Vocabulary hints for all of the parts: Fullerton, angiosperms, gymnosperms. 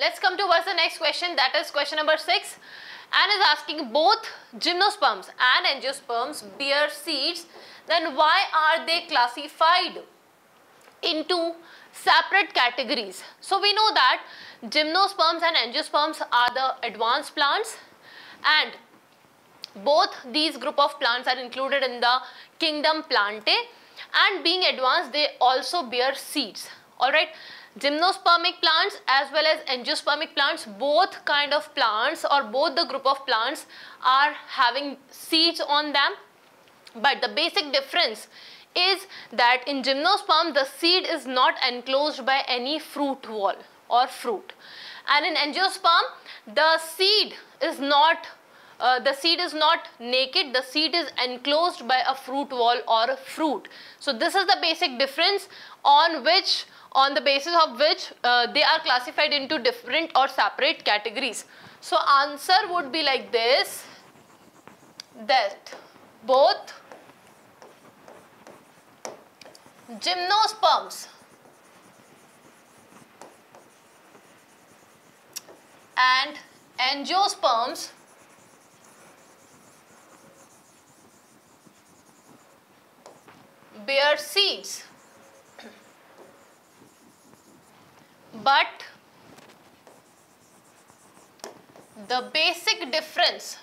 Let's come towards the next question, that is question number 6, and is asking both gymnosperms and angiosperms bear seeds, then why are they classified into separate categories? So we know that gymnosperms and angiosperms are the advanced plants, and both these group of plants are included in the kingdom Plantae, and being advanced they also bear seeds. Alright, gymnospermic plants as well as angiospermic plants, both kind of plants or both the group of plants are having seeds on them, but the basic difference is that in gymnosperm the seed is not enclosed by any fruit wall or fruit, and in angiosperm the seed is not naked, the seed is enclosed by a fruit wall or a fruit. So this is the basic difference on the basis of which they are classified into different or separate categories. So answer would be like this, that both gymnosperms and angiosperms bear seeds, but the basic difference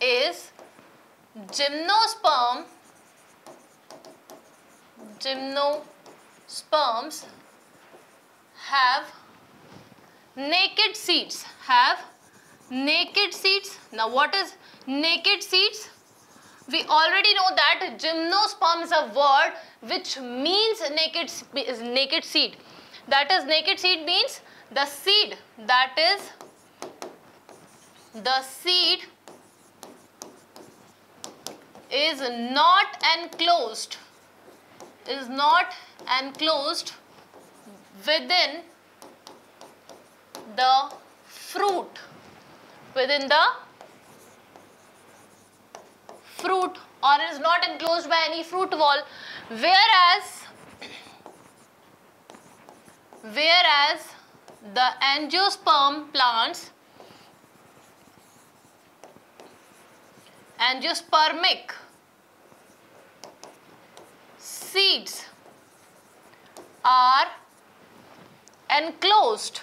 is gymnosperms have naked seeds, Now what is naked seeds? We already know that gymnosperm is a word which means naked seed. That is, naked seed means the seed, that is the seed is not enclosed within the fruit, or is not enclosed by any fruit wall, whereas the angiospermic seeds are enclosed.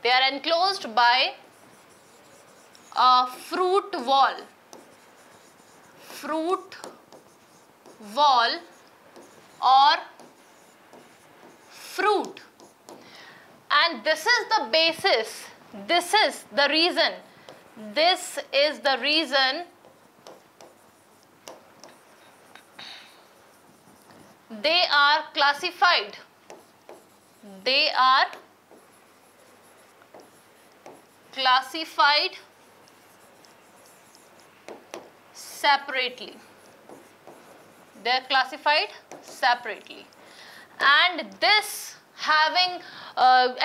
They are enclosed by a fruit wall or fruit, and this is the reason they are classified separately. They are classified separately, and this having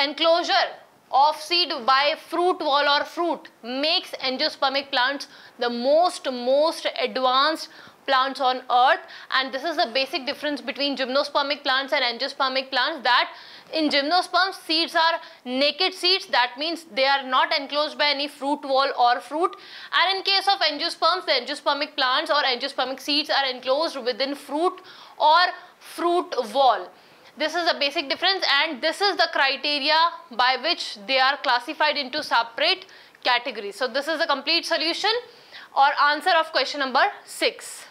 enclosure of seed by fruit wall or fruit makes angiospermic plants the most advanced plants on earth. And this is the basic difference between gymnospermic plants and angiospermic plants, that in gymnosperms seeds are naked seeds, that means they are not enclosed by any fruit wall or fruit, and in case of angiosperms the angiospermic plants or angiospermic seeds are enclosed within fruit or fruit wall. This is the basic difference, and this is the criteria by which they are classified into separate categories. So this is the complete solution or answer of question number 6.